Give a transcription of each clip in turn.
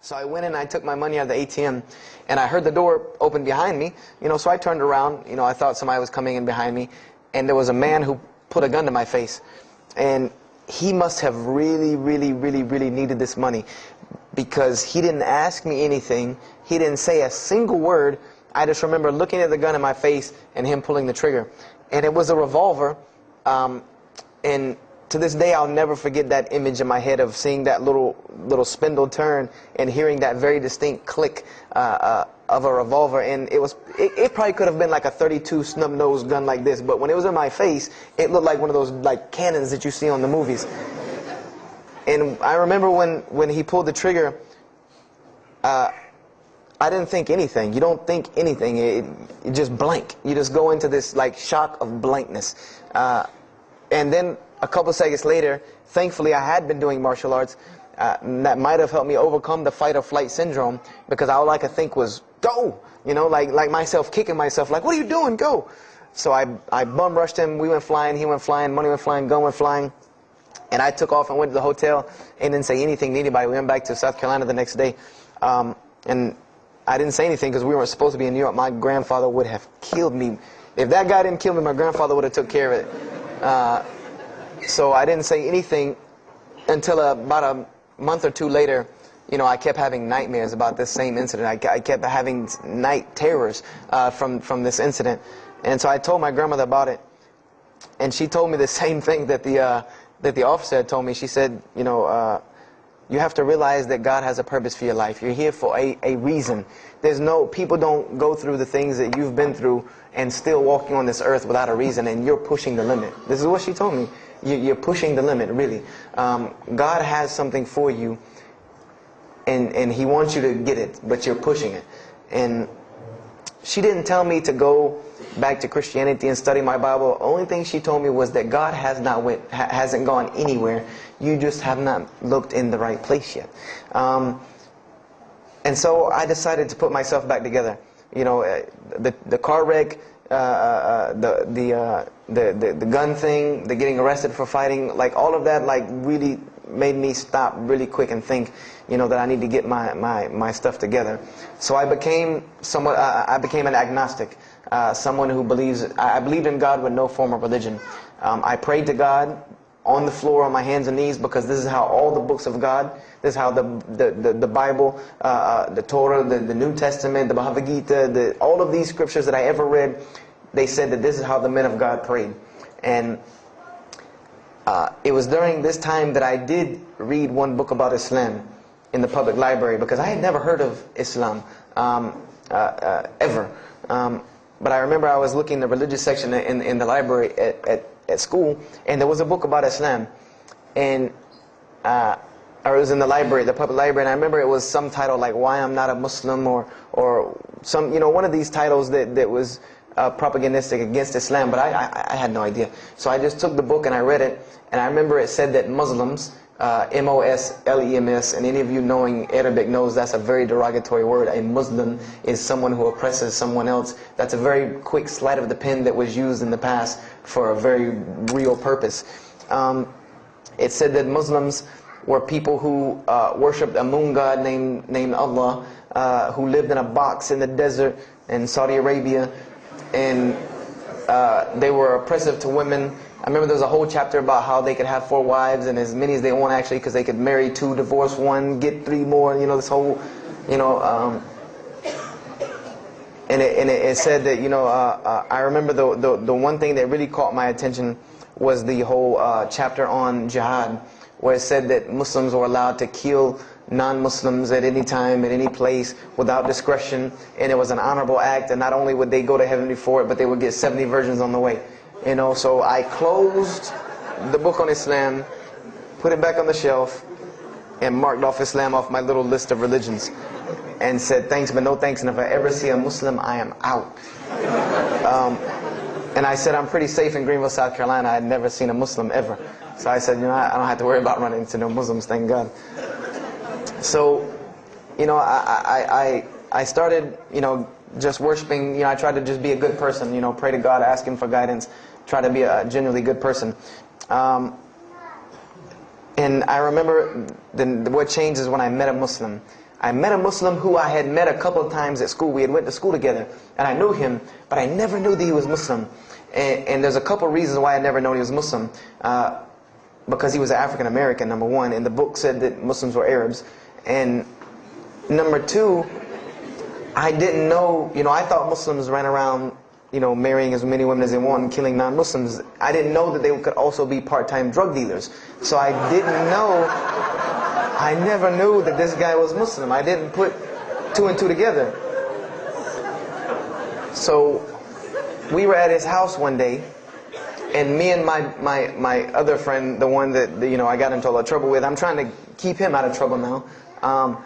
So I went in, I took my money out of the ATM, and I heard the door open behind me, you know, so I turned around, you know, I thought somebody was coming in behind me, and there was a man who put a gun to my face. And he must have really needed this money, because he didn't ask me anything, he didn't say a single word. I just remember looking at the gun in my face and him pulling the trigger. And it was a revolver, and to this day, I'll never forget that image in my head of seeing that little spindle turn and hearing that very distinct click of a revolver. And it probably could have been like a 32 snub-nosed gun like this, but when it was in my face, it looked like one of those like cannons that you see on the movies. And I remember when he pulled the trigger, I didn't think anything. You don't think anything. It just blank. You just go into this like shock of blankness, and then. A couple seconds later, thankfully I had been doing martial arts, that might have helped me overcome the fight or flight syndrome, because all I could think was, go! You know, like myself kicking myself, like, what are you doing? Go! So I bum rushed him, we went flying, he went flying, money went flying, gun went flying, and I took off and went to the hotel and didn't say anything to anybody. We went back to South Carolina the next day, and I didn't say anything because we weren't supposed to be in New York. My grandfather would have killed me. If that guy didn't kill me, my grandfather would have took care of it. So I didn't say anything until about a month or two later. You know, I kept having nightmares about this same incident. I kept having night terrors from this incident. And so I told my grandmother about it, and she told me the same thing that the officer had told me. She said, you know, you have to realize that God has a purpose for your life. You're here for a reason. There's no, people don't go through the things that you've been through and still walking on this earth without a reason, and you're pushing the limit. This is what she told me. You're pushing the limit, really. God has something for you, and He wants you to get it, but you're pushing it. And she didn't tell me to go back to Christianity and study my Bible. Only thing she told me was that God hasn't gone anywhere. You just have not looked in the right place yet. And so I decided to put myself back together. You know, the car wreck, the gun thing, the getting arrested for fighting, like all of that, like really made me stop really quick and think, you know, that I need to get my stuff together. So I became somewhat, I became an agnostic, someone who believes, I believed in God with no form of religion. I prayed to God on the floor, on my hands and knees, because this is how all the books of God, this is how the Bible, the Torah, the New Testament, the Bhagavad Gita, all of these scriptures that I ever read, they said that this is how the men of God prayed. And it was during this time that I did read one book about Islam in the public library, because I had never heard of Islam ever. But I remember I was looking in the religious section in the library at school, and there was a book about Islam, and I was in the library, the public library, and I remember it was some title like "Why I'm Not a Muslim" or some, you know, one of these titles that was propagandistic against Islam. But I had no idea, so I just took the book and I read it, and I remember it said that Muslims, M-O-S-L-E-M-S, and any of you knowing Arabic knows that's a very derogatory word. A Muslim is someone who oppresses someone else. That's a very quick sleight of the pen that was used in the past for a very real purpose. It said that Muslims were people who worshipped a moon god named Allah, who lived in a box in the desert in Saudi Arabia, and they were oppressive to women. I remember there was a whole chapter about how they could have 4 wives and as many as they want, actually, because they could marry 2, divorce 1, get 3 more, you know, this whole, you know, and it said that, you know, I remember the one thing that really caught my attention was the whole chapter on jihad, where it said that Muslims were allowed to kill non-Muslims at any time, at any place, without discretion, and it was an honorable act, and not only would they go to heaven before it, but they would get 70 virgins on the way. You know, so I closed the book on Islam, put it back on the shelf, and marked off Islam off my little list of religions, and said thanks but no thanks, and if I ever see a Muslim, I am out. And I said, I'm pretty safe in Greenville, South Carolina. I had never seen a Muslim ever. So I said, you know, I don't have to worry about running into no Muslims, thank God. So, you know, I started, you know, just worshiping, you know, I tried to just be a good person, you know, pray to God, ask Him for guidance, try to be a genuinely good person. And I remember what changed is when I met a Muslim. I met a Muslim who I had met a couple of times at school. We had went to school together, and I knew him, but I never knew that he was Muslim. And there's a couple of reasons why I never known he was Muslim. Because he was African American, number one, and the book said that Muslims were Arabs. And number two, I didn't know, you know, I thought Muslims ran around, you know, marrying as many women as they want and killing non-Muslims. I didn't know that they could also be part-time drug dealers. So I didn't know, I never knew that this guy was Muslim. I didn't put two and two together. So we were at his house one day, and me and my other friend, the one that, you know, I got into a lot of trouble with, I'm trying to keep him out of trouble now.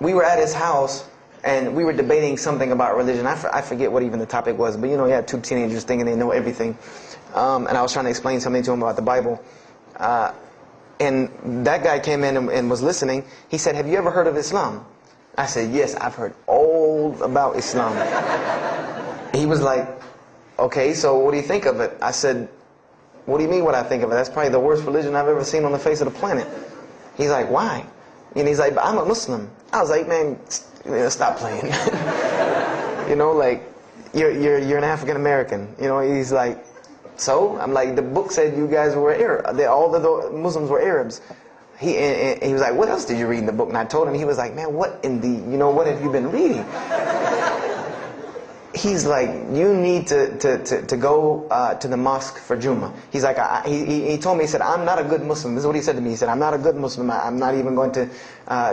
We were at his house, and we were debating something about religion. I forget what even the topic was, but you know, you had two teenagers thinking they know everything. And I was trying to explain something to him about the Bible. And that guy came in and was listening. He said, "Have you ever heard of Islam?" I said, "Yes, I've heard all about Islam." He was like, "Okay, so what do you think of it?" I said, "What do you mean what I think of it? That's probably the worst religion I've ever seen on the face of the planet." He's like, "Why?" And he's like, "But I'm a Muslim." I was like, "Man, stop playing." You know, like, you're an African American. You know, he's like, "So?" I'm like, "The book said you guys were Arab. All the Muslims were Arabs." He was like, "What else did you read in the book?" And I told him. He was like, "Man, what in the, you know, what have you been reading?" He's like, "You need to go to the mosque for Jummah." He's like, he told me, he said, "I'm not a good Muslim." This is what he said to me. He said, "I'm not a good Muslim. I'm not even going to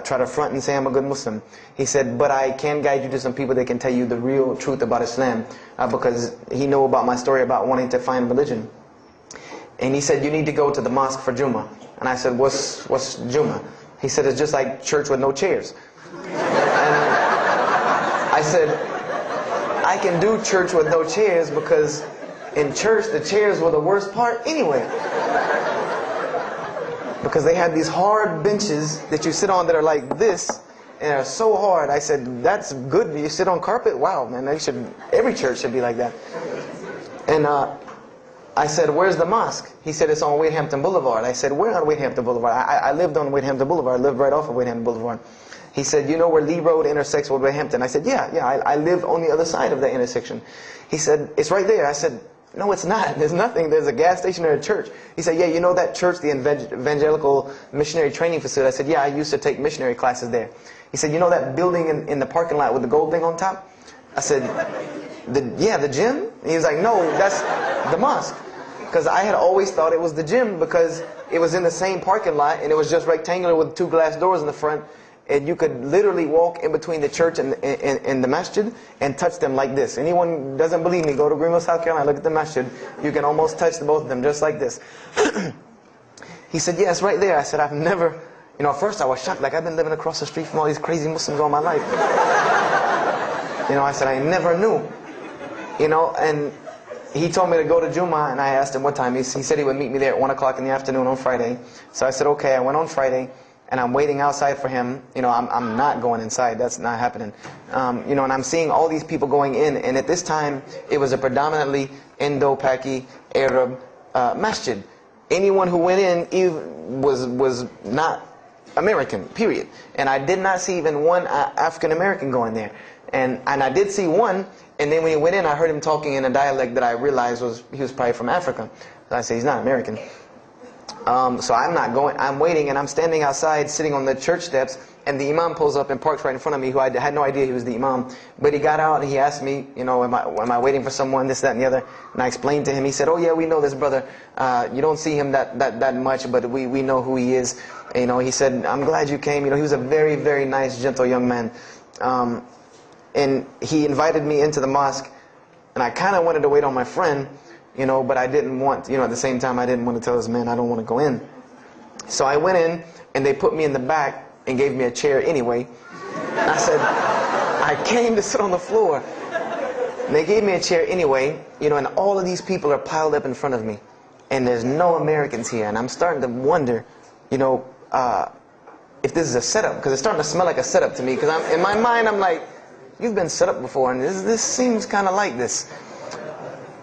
try to front and say I'm a good Muslim." He said, "But I can guide you to some people that can tell you the real truth about Islam," because he knew about my story about wanting to find religion. And he said, "You need to go to the mosque for Jummah." And I said, "What's Jummah?" He said, "It's just like church with no chairs." And I said, "I can do church with no chairs, because in church the chairs were the worst part anyway." Because they had these hard benches that you sit on that are like this and are so hard. I said, "That's good. You sit on carpet? Wow, man, every church should be like that." And I said, "Where's the mosque?" He said, "It's on Wade Hampton Boulevard." I said, "Where on Wade Hampton Boulevard?" I lived on Wade Hampton Boulevard. I lived right off of Wade Hampton Boulevard. He said, "You know where Lee Road intersects with Wade Hampton?" I said, Yeah, I live on the other side of that intersection." He said, "It's right there." I said, "No, it's not. There's nothing. There's a gas station and a church." He said, "Yeah, you know that church, the evangelical missionary training facility?" I said, "Yeah, I used to take missionary classes there." He said, "You know that building in the parking lot with the gold thing on top?" I said, "Yeah, the gym?" He was like, "No, that's the mosque." Because I had always thought it was the gym, because it was in the same parking lot, and it was just rectangular with two glass doors in the front. And you could literally walk in between the church and the masjid and touch them like this. Anyone doesn't believe me, go to Greenville, South Carolina, look at the masjid. You can almost touch both of them just like this. He said, "Yeah, it's right there." I said, "I've never..." You know, at first I was shocked, like, I've been living across the street from all these crazy Muslims all my life. You know, I said, "I never knew." You know, and he told me to go to Jummah, and I asked him what time. He said he would meet me there at 1 o'clock in the afternoon on Friday. So I said, "Okay." I went on Friday. And I'm waiting outside for him. You know, I'm not going inside. That's not happening. You know, and I'm seeing all these people going in. And at this time, it was a predominantly Indo-Paki Arab masjid. Anyone who went in was not American, period. And I did not see even one African-American going there. And I did see one. And then when he went in, I heard him talking in a dialect that I realized he was probably from Africa. So I said, "He's not American." So I'm not going. I'm waiting, and I'm standing outside, sitting on the church steps, and the Imam pulls up and parks right in front of me, who I had no idea he was the Imam. But he got out, and he asked me, you know, am I waiting for someone, this, that, and the other? And I explained to him. He said, "Oh, yeah, we know this brother. You don't see him that much, but we know who he is." And, you know, he said, "I'm glad you came." You know, he was a very, very nice, gentle young man. And he invited me into the mosque, and I kind of wanted to wait on my friend. You know, but I didn't want, you know, at the same time, I didn't want to tell this man I don't want to go in. So I went in, and they put me in the back and gave me a chair anyway. And I said, "I came to sit on the floor." And they gave me a chair anyway, you know, and all of these people are piled up in front of me. And there's no Americans here. And I'm starting to wonder, you know, if this is a setup, because it's starting to smell like a setup to me. Because in my mind, I'm like, you've been set up before, and this seems kind of like this.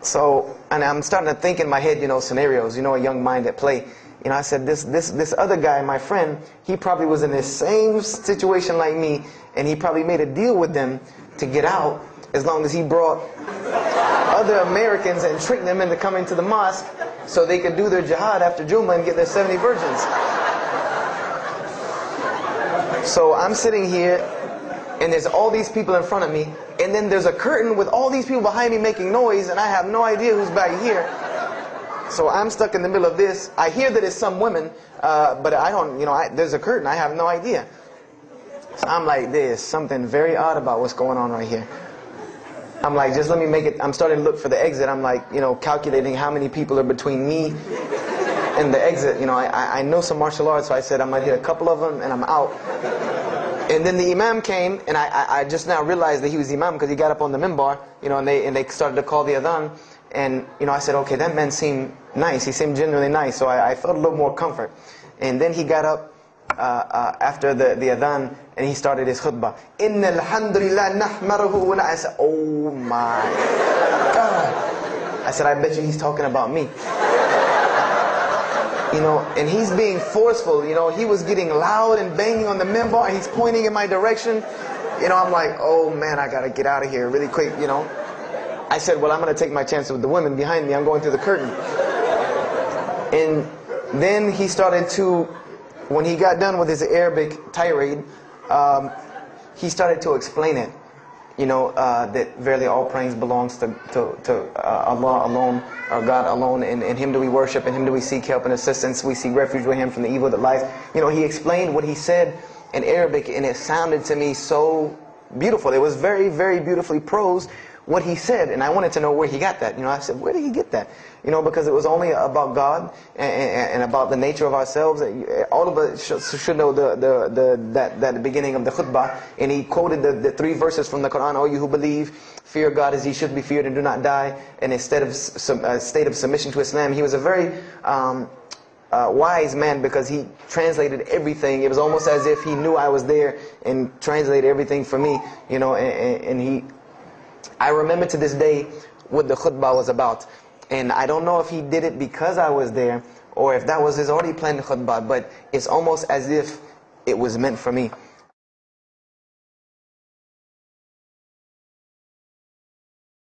So, and I'm starting to think in my head, you know, scenarios, you know, a young mind at play. You know, I said, this other guy, my friend, he probably was in the same situation like me, and he probably made a deal with them to get out as long as he brought other Americans and tricked them into coming to the mosque so they could do their jihad after Jummah and get their 70 virgins. So I'm sitting here, and there's all these people in front of me, and then there's a curtain with all these people behind me making noise, and I have no idea who's back here. So I'm stuck in the middle of this. I hear that it's some women, but I don't, you know, there's a curtain. I have no idea. So I'm like, there's something very odd about what's going on right here. I'm like, just let me make it. I'm starting to look for the exit. I'm like, you know, calculating how many people are between me and the exit. You know, I know some martial arts, so I said I might hit a couple of them and I'm out. And then the Imam came, and I just now realized that he was Imam because he got up on the minbar, you know, and they started to call the adhan. And, you know, I said, okay, that man seemed nice. He seemed genuinely nice, so I felt a little more comfort. And then he got up after the adhan, and he started his khutbah. Inna alhamdulillah nahmaruhu wa I said, oh my God. I said, I bet you he's talking about me. You know, and he's being forceful. You know, he was getting loud and banging on the minbar, and he's pointing in my direction. You know, I'm like, oh man, I got to get out of here really quick, you know. I said, well, I'm going to take my chances with the women behind me. I'm going through the curtain. And then he started to, when he got done with his Arabic tirade, he started to explain it. You know, that verily all praise belongs to Allah alone, or God alone, and Him do we worship, and Him do we seek help and assistance. We seek refuge with Him from the evil that lies. You know, he explained what he said in Arabic, and it sounded to me so beautiful. It was very, very beautifully prosed. What he said, and I wanted to know where he got that. You know, I said, where did he get that? You know, because it was only about God and about the nature of ourselves. All of us should know that beginning of the khutbah. And he quoted the three verses from the Quran, O you who believe, fear God as ye should be feared and do not die. And instead of a state of submission to Islam, he was a very wise man, because he translated everything. It was almost as if he knew I was there and translated everything for me, you know, and he... I remember to this day what the khutbah was about. And I don't know if he did it because I was there or if that was his already planned khutbah, but it's almost as if it was meant for me.